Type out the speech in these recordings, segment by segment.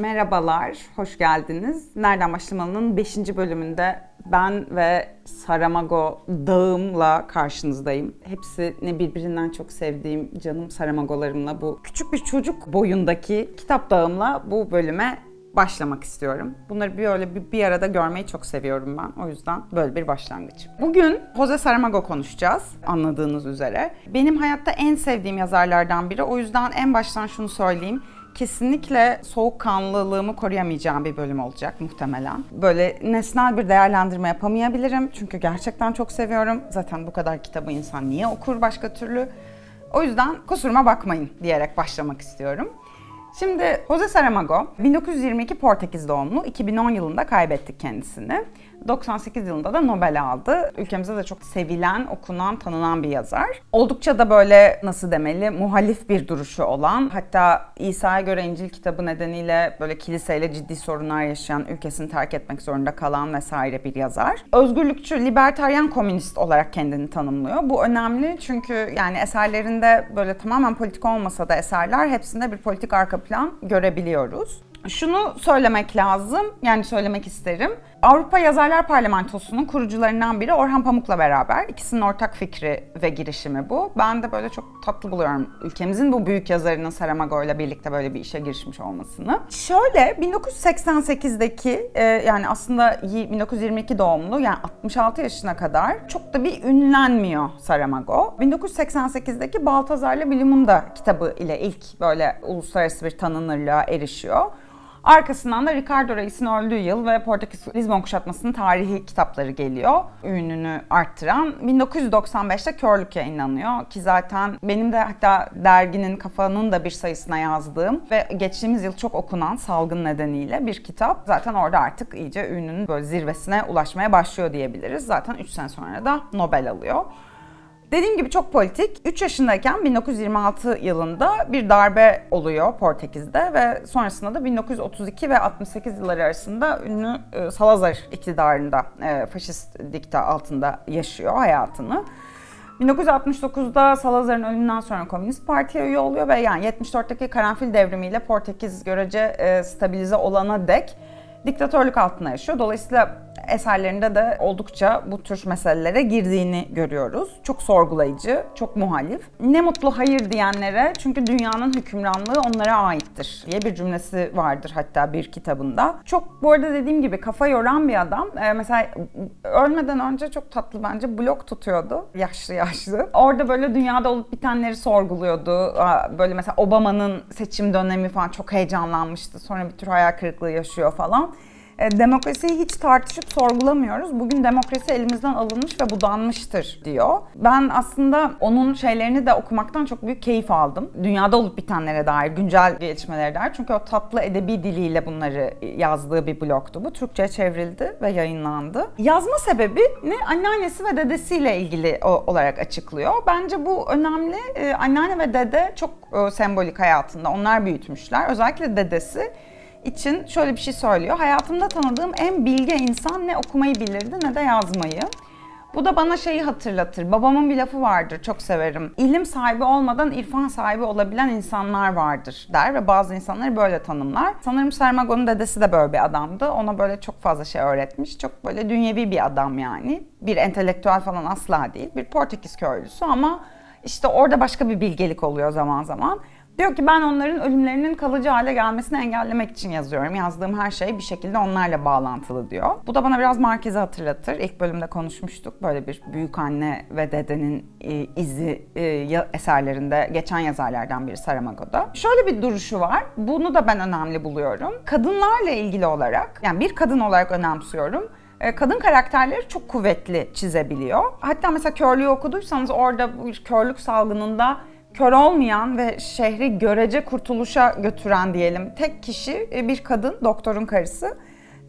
Merhabalar, hoş geldiniz. Nereden Başlamalı'nın 5. bölümünde ben ve Saramago dağımla karşınızdayım. Hepsini birbirinden çok sevdiğim canım Saramagolarımla, bu küçük bir çocuk boyundaki kitap dağımla bu bölüme başlamak istiyorum. Bunları böyle bir arada görmeyi çok seviyorum ben. O yüzden böyle bir başlangıç. Bugün José Saramago konuşacağız, anladığınız üzere. Benim hayatta en sevdiğim yazarlardan biri. O yüzden en baştan şunu söyleyeyim. Kesinlikle soğukkanlılığımı koruyamayacağım bir bölüm olacak muhtemelen. Böyle nesnel bir değerlendirme yapamayabilirim. Çünkü gerçekten çok seviyorum. Zaten bu kadar kitabı insan niye okur başka türlü? O yüzden kusuruma bakmayın diyerek başlamak istiyorum. Şimdi José Saramago, 1922 Portekiz doğumlu, 2010 yılında kaybettik kendisini. 98 yılında da Nobel aldı. Ülkemizde de çok sevilen, okunan, tanınan bir yazar. Oldukça da böyle, nasıl demeli, muhalif bir duruşu olan, hatta İsa'ya göre İncil kitabı nedeniyle böyle kiliseyle ciddi sorunlar yaşayan, ülkesini terk etmek zorunda kalan vesaire bir yazar. Özgürlükçü, libertaryen komünist olarak kendini tanımlıyor. Bu önemli çünkü yani eserlerinde böyle tamamen politik olmasa da eserler, hepsinde bir politik arka plan görebiliyoruz. Şunu söylemek lazım, yani söylemek isterim. Avrupa Yazarlar Parlamentosu'nun kurucularından biri Orhan Pamuk'la beraber. İkisinin ortak fikri ve girişimi bu. Ben de böyle çok tatlı buluyorum ülkemizin bu büyük yazarının Saramago'yla birlikte böyle bir işe girişmiş olmasını. Şöyle, 1988'deki, yani aslında 1922 doğumlu, yani 66 yaşına kadar çok da bir ünlenmiyor Saramago. 1988'deki Baltazar'la Bilimunda kitabı ile ilk böyle uluslararası bir tanınırlığa erişiyor. Arkasından da Ricardo Reis'in öldüğü yıl ve Portekiz Lizbon kuşatmasının tarihi kitapları geliyor. Ününü arttıran. 1995'te Körlük yayınlanıyor ki zaten benim de hatta derginin kafanın da bir sayısına yazdığım ve geçtiğimiz yıl çok okunan salgın nedeniyle bir kitap. Zaten orada artık iyice ününün böyle zirvesine ulaşmaya başlıyor diyebiliriz. Zaten 3 sene sonra da Nobel alıyor. Dediğim gibi çok politik. 3 yaşındayken 1926 yılında bir darbe oluyor Portekiz'de ve sonrasında da 1932 ve 68 yılları arasında ünlü Salazar iktidarında, faşist dikta altında yaşıyor hayatını. 1969'da Salazar'ın ölümünden sonra Komünist Parti'ye üye oluyor ve yani 74'teki Karanfil devrimiyle Portekiz görece stabilize olana dek diktatörlük altında yaşıyor. Dolayısıyla eserlerinde de oldukça bu tür meselelere girdiğini görüyoruz. Çok sorgulayıcı, çok muhalif. Ne mutlu hayır diyenlere, çünkü dünyanın hükümranlığı onlara aittir diye bir cümlesi vardır hatta bir kitabında. Çok bu arada dediğim gibi kafa yoran bir adam. Mesela ölmeden önce çok tatlı bence blog tutuyordu. Yaşlı yaşlı. Orada böyle dünyada olup bitenleri sorguluyordu. Böyle mesela Obama'nın seçim dönemi falan çok heyecanlanmıştı. Sonra bir tür hayal kırıklığı yaşıyor falan. Demokrasiyi hiç tartışıp sorgulamıyoruz. Bugün demokrasi elimizden alınmış ve budanmıştır diyor. Ben aslında onun şeylerini de okumaktan çok büyük keyif aldım. Dünyada olup bitenlere dair, güncel gelişmelere dair. Çünkü o tatlı edebi diliyle bunları yazdığı bir blogtu bu. Türkçe'ye çevrildi ve yayınlandı. Yazma sebebini anneannesi ve dedesiyle ilgili olarak açıklıyor. Bence bu önemli. Anneanne ve dede çok sembolik hayatında. Onlar büyütmüşler. Özellikle dedesi için şöyle bir şey söylüyor. Hayatımda tanıdığım en bilge insan ne okumayı bilirdi ne de yazmayı. Bu da bana şeyi hatırlatır. Babamın bir lafı vardır, çok severim. İlim sahibi olmadan irfan sahibi olabilen insanlar vardır der ve bazı insanları böyle tanımlar. Sanırım Saramago'nun dedesi de böyle bir adamdı. Ona böyle çok fazla şey öğretmiş. Çok böyle dünyevi bir adam yani. Bir entelektüel falan asla değil. Bir Portekiz köylüsü ama işte orada başka bir bilgelik oluyor zaman zaman. Diyor ki ben onların ölümlerinin kalıcı hale gelmesini engellemek için yazıyorum. Yazdığım her şey bir şekilde onlarla bağlantılı diyor. Bu da bana biraz Marquez'i hatırlatır. İlk bölümde konuşmuştuk. Böyle bir büyük anne ve dedenin izi eserlerinde geçen yazarlardan biri Saramago'da. Şöyle bir duruşu var. Bunu da ben önemli buluyorum. Kadınlarla ilgili olarak, yani bir kadın olarak önemsiyorum. Kadın karakterleri çok kuvvetli çizebiliyor. Hatta mesela Körlüğü okuduysanız orada bir körlük salgınında kör olmayan ve şehri görece kurtuluşa götüren diyelim tek kişi bir kadın, doktorun karısı.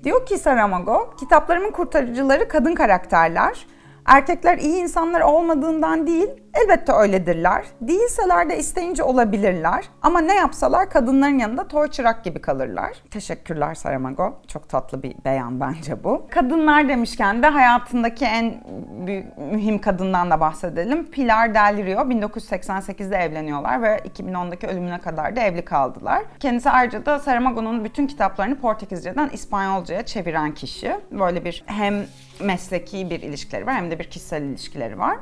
Diyor ki Saramago, kitaplarımın kurtarıcıları kadın karakterler. Erkekler iyi insanlar olmadığından değil, Elbette öyledirler. Değilseler de isteyince olabilirler. Ama ne yapsalar kadınların yanında toy çırak gibi kalırlar. Teşekkürler Saramago. Çok tatlı bir beyan bence bu. Kadınlar demişken de hayatındaki en büyük, mühim kadından da bahsedelim. Pilar Del Rio 1988'de evleniyorlar ve 2010'daki ölümüne kadar da evli kaldılar. Kendisi ayrıca da Saramago'nun bütün kitaplarını Portekizce'den İspanyolca'ya çeviren kişi. Böyle bir hem mesleki bir ilişkileri var hem de bir kişisel ilişkileri var.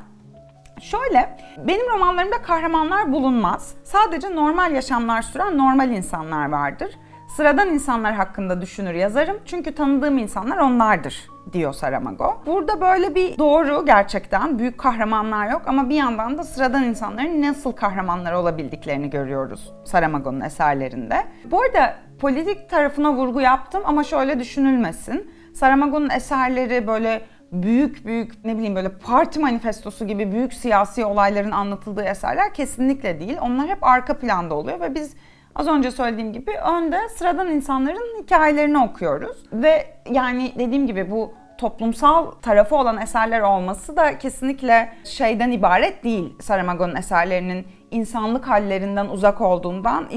Şöyle, benim romanlarımda kahramanlar bulunmaz. Sadece normal yaşamlar süren normal insanlar vardır. Sıradan insanlar hakkında düşünür yazarım çünkü tanıdığım insanlar onlardır, diyor Saramago. Burada böyle bir doğru, gerçekten büyük kahramanlar yok ama bir yandan da sıradan insanların nasıl kahramanlar olabildiklerini görüyoruz Saramago'nun eserlerinde. Bu arada politik tarafına vurgu yaptım ama şöyle düşünülmesin. Saramago'nun eserleri böyle büyük böyle parti manifestosu gibi büyük siyasi olayların anlatıldığı eserler kesinlikle değil. Onlar hep arka planda oluyor ve biz az önce söylediğim gibi önde sıradan insanların hikayelerini okuyoruz. Ve yani dediğim gibi bu toplumsal tarafı olan eserler olması da kesinlikle şeyden ibaret değil. Saramago'nun eserlerinin insanlık hallerinden uzak olduğundan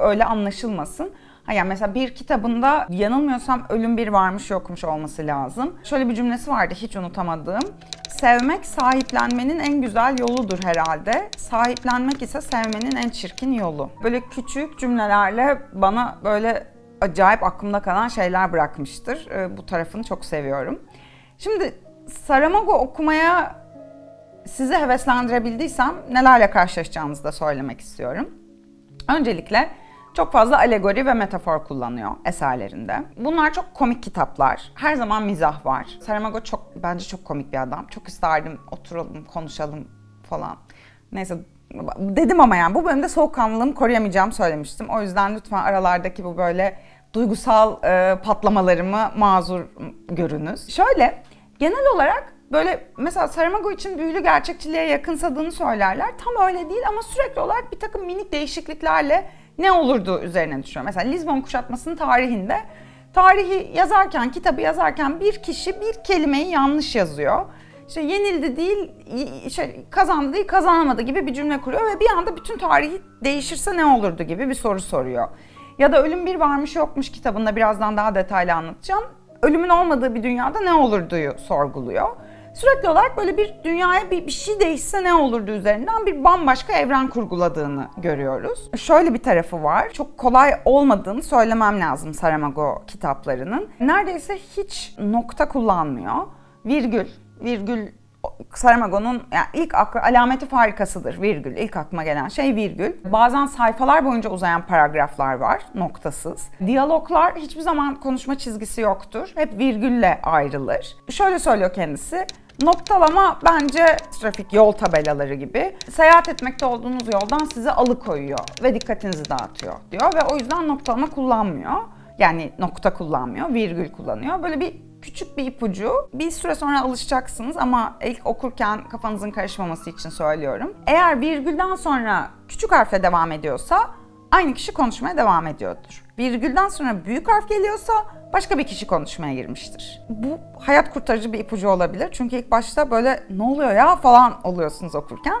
öyle anlaşılmasın. Yani mesela bir kitabında yanılmıyorsam ölüm biri varmış yokmuş olması lazım. Şöyle bir cümlesi vardı hiç unutamadığım. Sevmek sahiplenmenin en güzel yoludur herhalde. Sahiplenmek ise sevmenin en çirkin yolu. Böyle küçük cümlelerle bana böyle acayip aklımda kalan şeyler bırakmıştır. Bu tarafını çok seviyorum. Şimdi Saramago okumaya sizi heveslendirebildiysem nelerle karşılaşacağınızı da söylemek istiyorum. Öncelikle çok fazla alegori ve metafor kullanıyor eserlerinde. Bunlar çok komik kitaplar. Her zaman mizah var. Saramago bence çok komik bir adam. Çok isterdim oturalım, konuşalım falan. Neyse dedim ama yani bu bölümde soğukkanlılığımı koruyamayacağımı söylemiştim. O yüzden lütfen aralardaki bu böyle duygusal patlamalarımı mazur görünüz. Şöyle genel olarak böyle mesela Saramago için büyülü gerçekçiliğe yakınsadığını söylerler. Tam öyle değil ama sürekli olarak bir takım minik değişikliklerle ne olurdu üzerine düşünüyorum. Mesela Lizbon kuşatmasının tarihinde, kitabı yazarken bir kişi bir kelimeyi yanlış yazıyor. İşte yenildi değil, kazandı değil, kazanamadı gibi bir cümle kuruyor ve bir anda bütün tarihi değişirse ne olurdu gibi bir soru soruyor. Ya da Ölüm Bir Varmış Yokmuş kitabında birazdan daha detaylı anlatacağım. Ölümün olmadığı bir dünyada ne olurduyu sorguluyor. Sürekli olarak böyle bir dünyaya bir şey değişse ne olurdu üzerinden bir bambaşka evren kurguladığını görüyoruz. Şöyle bir tarafı var. Çok kolay olmadığını söylemem lazım Saramago kitaplarının. Neredeyse hiç nokta kullanmıyor. Virgül Saramago'nun yani ilk alameti farikasıdır virgül. İlk aklıma gelen şey virgül. Bazen sayfalar boyunca uzayan paragraflar var noktasız. Diyaloglar hiçbir zaman konuşma çizgisi yoktur. Hep virgülle ayrılır. Şöyle söylüyor kendisi. Noktalama bence trafik yol tabelaları gibi seyahat etmekte olduğunuz yoldan sizi alıkoyuyor ve dikkatinizi dağıtıyor diyor ve o yüzden noktalama kullanmıyor. Yani nokta kullanmıyor, virgül kullanıyor. Böyle bir küçük bir ipucu. Bir süre sonra alışacaksınız ama ilk okurken kafanızın karışmaması için söylüyorum. Eğer virgülden sonra küçük harfle devam ediyorsa aynı kişi konuşmaya devam ediyordur. Virgülden sonra büyük harf geliyorsa başka bir kişi konuşmaya girmiştir. Bu hayat kurtarıcı bir ipucu olabilir. Çünkü ilk başta böyle ne oluyor ya falan oluyorsunuz okurken.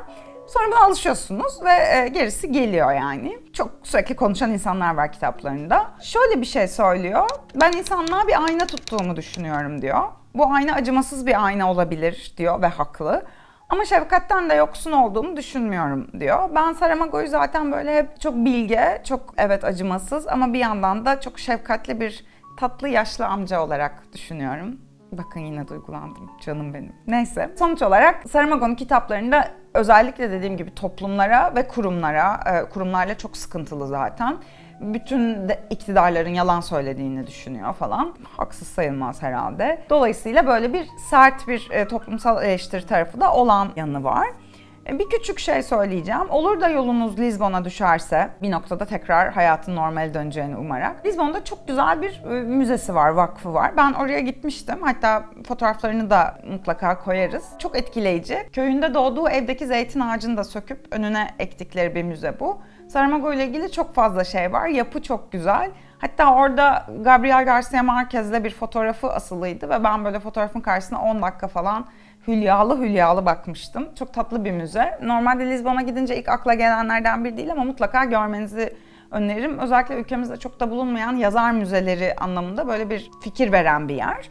Sonra buna alışıyorsunuz ve gerisi geliyor yani. Çok sürekli konuşan insanlar var kitaplarında. Şöyle bir şey söylüyor. Ben insanlığa bir ayna tuttuğumu düşünüyorum diyor. Bu ayna acımasız bir ayna olabilir diyor ve haklı. Ama şefkatten de yoksun olduğumu düşünmüyorum diyor. Ben Saramago'yu zaten böyle hep çok bilge, çok evet acımasız ama bir yandan da çok şefkatli bir tatlı yaşlı amca olarak düşünüyorum. Bakın yine duygulandım canım benim. Neyse sonuç olarak Saramago'nun kitaplarında özellikle dediğim gibi toplumlara ve kurumlarla çok sıkıntılı zaten. Bütün iktidarların yalan söylediğini düşünüyor falan. Haksız sayılmaz herhalde. Dolayısıyla böyle bir sert bir toplumsal eleştiri tarafı da olan yanı var. Bir küçük şey söyleyeceğim. Olur da yolunuz Lizbon'a düşerse bir noktada tekrar hayatın normale döneceğini umarak. Lizbon'da çok güzel bir müzesi var, vakfı var. Ben oraya gitmiştim. Hatta fotoğraflarını da mutlaka koyarız. Çok etkileyici. Köyünde doğduğu evdeki zeytin ağacını da söküp önüne ektikleri bir müze bu. Saramago ile ilgili çok fazla şey var. Yapı çok güzel. Hatta orada Gabriel Garcia Marquez'le bir fotoğrafı asılıydı ve ben böyle fotoğrafın karşısına 10 dakika falan hülyalı hülyalı bakmıştım. Çok tatlı bir müze. Normalde Lizbon'a gidince ilk akla gelenlerden biri değil ama mutlaka görmenizi öneririm. Özellikle ülkemizde çok da bulunmayan yazar müzeleri anlamında böyle bir fikir veren bir yer.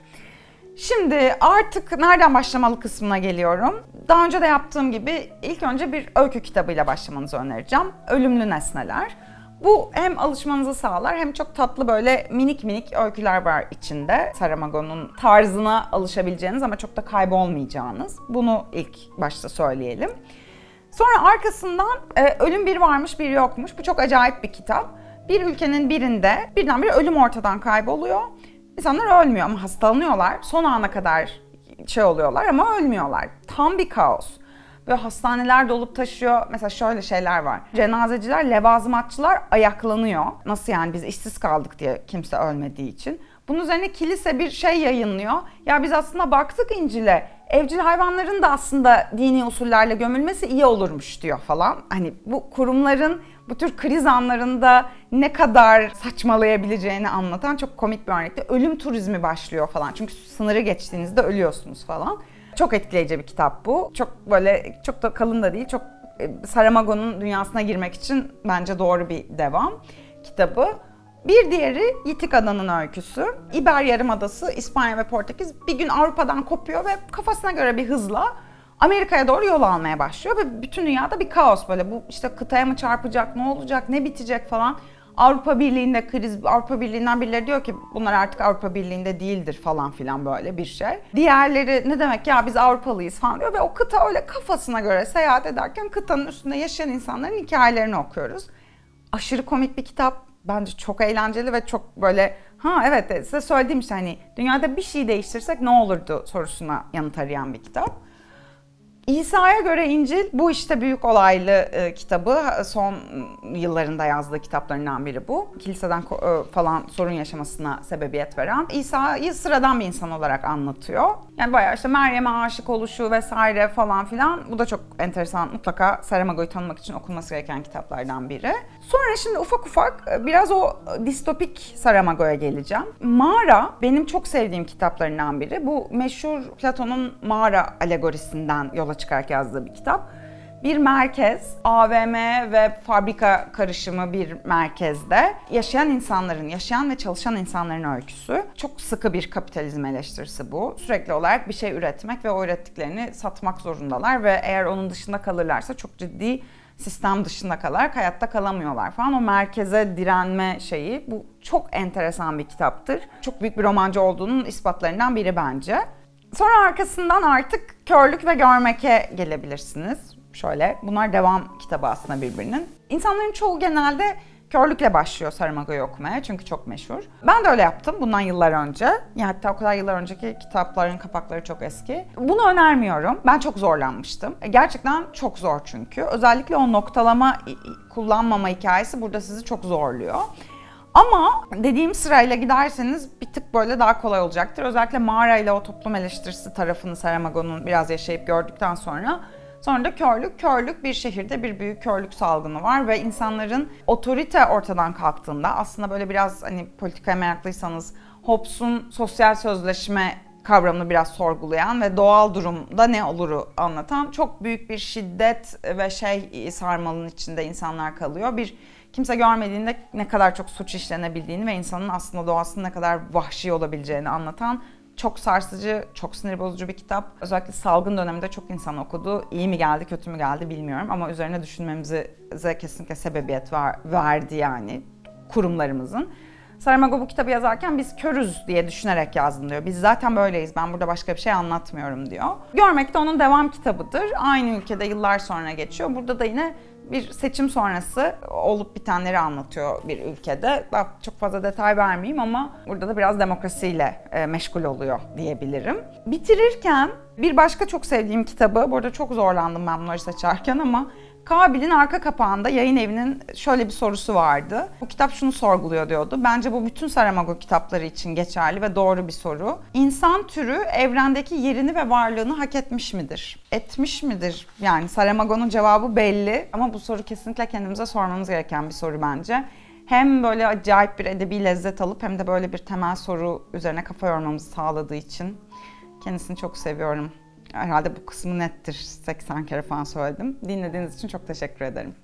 Şimdi artık nereden başlamalı kısmına geliyorum. Daha önce de yaptığım gibi ilk önce bir öykü kitabıyla başlamanızı önereceğim. Ölümlü Nesneler. Bu hem alışmanızı sağlar hem çok tatlı böyle minik minik öyküler var içinde. Saramago'nun tarzına alışabileceğiniz ama çok da kaybolmayacağınız. Bunu ilk başta söyleyelim. Sonra arkasından Ölüm Biri Varmış, Biri Yokmuş. Bu çok acayip bir kitap. Bir ülkenin birinde birdenbire ölüm ortadan kayboluyor. İnsanlar ölmüyor ama hastalanıyorlar. Son ana kadar şey oluyorlar ama ölmüyorlar. Tam bir kaos. Böyle hastaneler dolup taşıyor. Mesela şöyle şeyler var. Cenazeciler, levazımatçılar ayaklanıyor. Nasıl yani biz işsiz kaldık diye kimse ölmediği için. Bunun üzerine kilise bir şey yayınlıyor. Ya biz aslında baktık İncil'e. Evcil hayvanların da aslında dini usullerle gömülmesi iyi olurmuş diyor falan. Hani bu kurumların bu tür kriz anlarında ne kadar saçmalayabileceğini anlatan çok komik bir örnekte. Ölüm turizmi başlıyor falan. Çünkü sınırı geçtiğinizde ölüyorsunuz falan. Çok etkileyici bir kitap bu. Çok böyle çok da kalın da değil. Çok Saramago'nun dünyasına girmek için bence doğru bir devam kitabı. Bir diğeri Yitik Ananın Öyküsü. İber Yarımadası, İspanya ve Portekiz bir gün Avrupa'dan kopuyor ve kafasına göre bir hızla Amerika'ya doğru yol almaya başlıyor ve bütün dünyada bir kaos böyle. Bu işte kıtaya mı çarpacak, ne olacak, ne bitecek falan. Avrupa Birliği'nde kriz, Avrupa Birliği'nden birileri diyor ki bunlar artık Avrupa Birliği'nde değildir falan filan böyle bir şey. Diğerleri ne demek ya biz Avrupalıyız falan diyor ve o kıta öyle kafasına göre seyahat ederken kıtanın üstünde yaşayan insanların hikayelerini okuyoruz. Aşırı komik bir kitap. Bence çok eğlenceli ve çok böyle ha evet size söylediğim işte hani dünyada bir şey değiştirsek ne olurdu sorusuna yanıt arayan bir kitap. İsa'ya göre İncil bu işte büyük olaylı kitabı son yıllarında yazdığı kitaplarından biri bu. Kiliseden falan sorun yaşamasına sebebiyet veren. İsa'yı sıradan bir insan olarak anlatıyor. Yani bayağı işte Meryem'e aşık oluşu vesaire falan filan. Bu da çok enteresan. Mutlaka Saramago'yu tanımak için okunması gereken kitaplardan biri. Sonra şimdi ufak ufak biraz o distopik Saramago'ya geleceğim. Mağara benim çok sevdiğim kitaplarından biri. Bu meşhur Platon'un mağara alegorisinden yola çıkarak yazdığı bir kitap. Bir merkez, AVM ve fabrika karışımı bir merkezde yaşayan insanların, yaşayan ve çalışan insanların öyküsü. Çok sıkı bir kapitalizm eleştirisi bu. Sürekli olarak bir şey üretmek ve o ürettiklerini satmak zorundalar ve eğer onun dışında kalırlarsa çok ciddi sistem dışında kalarak hayatta kalamıyorlar falan. O merkeze direnme şeyi bu çok enteresan bir kitaptır. Çok büyük bir romancı olduğunun ispatlarından biri bence. Sonra arkasından artık Körlük ve Görmek'e gelebilirsiniz. Şöyle, bunlar devam kitabı aslında birbirinin. İnsanların çoğu genelde Körlük'le başlıyor Saramago'yu okumaya çünkü çok meşhur. Ben de öyle yaptım bundan yıllar önce. Ya hatta o kadar yıllar önceki kitapların kapakları çok eski. Bunu önermiyorum. Ben çok zorlanmıştım. Gerçekten çok zor çünkü. Özellikle o noktalama kullanmama hikayesi burada sizi çok zorluyor. Ama dediğim sırayla giderseniz bir tık böyle daha kolay olacaktır. Özellikle Mağara ile o toplum eleştirisi tarafını Saramago'nun biraz yaşayıp gördükten sonra da Körlük. Körlük bir şehirde bir büyük körlük salgını var ve insanların otorite ortadan kalktığında aslında böyle biraz hani politikaya meraklıysanız Hobbes'un sosyal sözleşme kavramını biraz sorgulayan ve doğal durumda ne oluru anlatan çok büyük bir şiddet ve şey sarmalının içinde insanlar kalıyor. Bir kimse görmediğinde ne kadar çok suç işlenebildiğini ve insanın aslında doğasının ne kadar vahşi olabileceğini anlatan çok sarsıcı, çok sinir bozucu bir kitap. Özellikle salgın döneminde çok insan okudu. İyi mi geldi, kötü mü geldi bilmiyorum ama üzerine düşünmemize kesinlikle sebebiyet verdi yani kurumlarımızın. Saramago bu kitabı yazarken biz körüz diye düşünerek yazdım diyor. Biz zaten böyleyiz, ben burada başka bir şey anlatmıyorum diyor. Görmek de onun devam kitabıdır. Aynı ülkede yıllar sonra geçiyor. Burada da yine bir seçim sonrası olup bitenleri anlatıyor bir ülkede. Daha çok fazla detay vermeyeyim ama burada da biraz demokrasiyle meşgul oluyor diyebilirim. Bitirirken bir başka çok sevdiğim kitabı, bu arada çok zorlandım ben bunları seçerken ama Kabil'in arka kapağında yayın evinin şöyle bir sorusu vardı. Bu kitap şunu sorguluyor diyordu. Bence bu bütün Saramago kitapları için geçerli ve doğru bir soru. İnsan türü evrendeki yerini ve varlığını hak etmiş midir? Etmiş midir? Yani Saramago'nun cevabı belli ama bu soru kesinlikle kendimize sormamız gereken bir soru bence. Hem böyle acayip bir edebi lezzet alıp hem de böyle bir temel soru üzerine kafa yormamızı sağladığı için kendisini çok seviyorum. Herhalde bu kısmı nettir. 80 kere falan söyledim. Dinlediğiniz için çok teşekkür ederim.